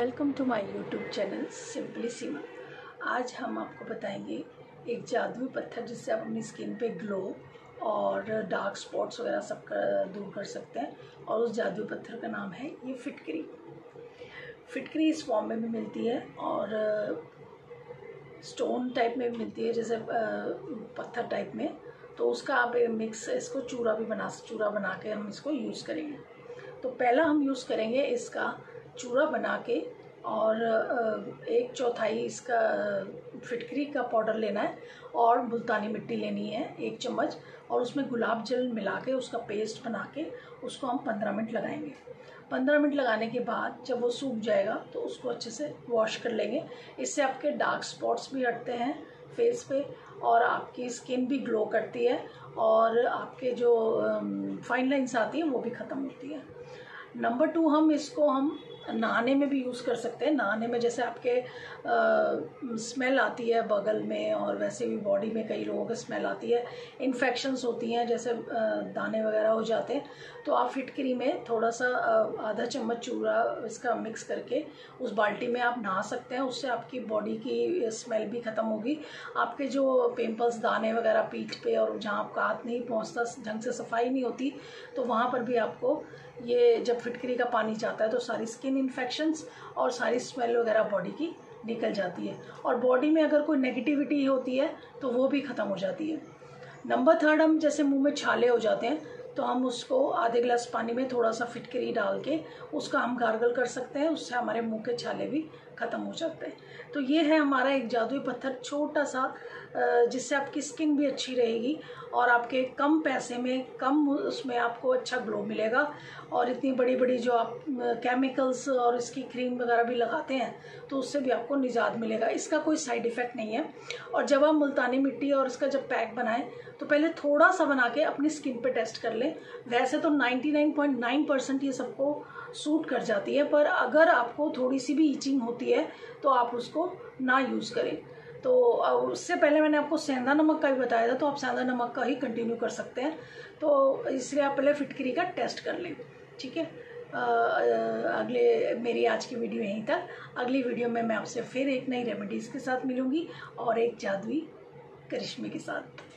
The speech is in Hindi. Welcome to my YouTube channel simply Seema. आज हम आपको बताएंगे एक जादुई पत्थर जिससे आप अपनी स्किन पे ग्लो और डार्क स्पॉट्स वगैरह सब दूर कर सकते हैं। और उस जादुई पत्थर का नाम है ये फिटकरी। फिटकरी इस फॉर्म में भी मिलती है और स्टोन टाइप में भी मिलती है, जैसे पत्थर टाइप में। तो उसका आप मिक्स इसको चूरा बना के हम इसको यूज़ करेंगे। तो पहला हम यूज़ करेंगे इसका चूरा बना के, और 1/4 इसका फिटकरी का पाउडर लेना है और मुल्तानी मिट्टी लेनी है 1 चम्मच, और उसमें गुलाब जल मिला के उसका पेस्ट बना के उसको हम 15 मिनट लगाएंगे। 15 मिनट लगाने के बाद जब वो सूख जाएगा तो उसको अच्छे से वॉश कर लेंगे। इससे आपके डार्क स्पॉट्स भी हटते हैं फेस पे, और आपकी स्किन भी ग्लो करती है, और आपके जो फाइन लाइन्स आती हैं वो भी ख़त्म होती है। नंबर 2, हम इसको नहाने में भी यूज़ कर सकते हैं। नहाने में जैसे आपके स्मेल आती है बगल में, और वैसे भी बॉडी में कई लोगों की स्मेल आती है, इन्फेक्शंस होती हैं, जैसे दाने वगैरह हो जाते हैं। तो आप फिटकरी में थोड़ा सा 1/2 चम्मच चूरा इसका मिक्स करके उस बाल्टी में आप नहा सकते हैं। उससे आपकी बॉडी की स्मेल भी ख़त्म होगी, आपके जो पिम्पल्स दाने वगैरह पीठ पे और जहाँ आपका हाथ नहीं पहुँचता, ढंग से सफाई नहीं होती, तो वहाँ पर भी आपको ये जब फिटकरी का पानी जाता है तो सारी स्किन इन्फेक्शंस और सारी स्मेल वगैरह बॉडी की निकल जाती है, और बॉडी में अगर कोई नेगेटिविटी होती है तो वो भी ख़त्म हो जाती है। नंबर 3, हम जैसे मुंह में छाले हो जाते हैं तो हम उसको 1/2 गिलास पानी में थोड़ा सा फिटकरी डाल के उसका हम गार्गल कर सकते हैं। उससे हमारे मुंह के छाले भी ख़त्म हो जाते हैं। तो ये है हमारा एक जादुई पत्थर छोटा सा, जिससे आपकी स्किन भी अच्छी रहेगी और आपके कम पैसे में कम उसमें आपको अच्छा ग्लो मिलेगा। और इतनी बड़ी बड़ी जो आप केमिकल्स और इसकी क्रीम वगैरह भी लगाते हैं तो उससे भी आपको निजात मिलेगा। इसका कोई साइड इफ़ेक्ट नहीं है। और जब आप मुल्तानी मिट्टी और इसका जब पैक बनाएं तो पहले थोड़ा सा बना के अपनी स्किन पे टेस्ट कर लें। वैसे तो 99.9% ये सबको सूट कर जाती है, पर अगर आपको थोड़ी सी भी ईचिंग होती है तो आप उसको ना यूज़ करें। तो उससे पहले मैंने आपको सेंधा नमक का भी बताया था, तो आप सेंधा नमक का ही कंटिन्यू कर सकते हैं। तो इसलिए आप पहले फिटकरी का टेस्ट कर लें, ठीक है। मेरी आज की वीडियो यहीं तक। अगली वीडियो में मैं आपसे फिर एक नई रेमेडीज़ के साथ मिलूँगी और एक जादुई करिश्मे के साथ।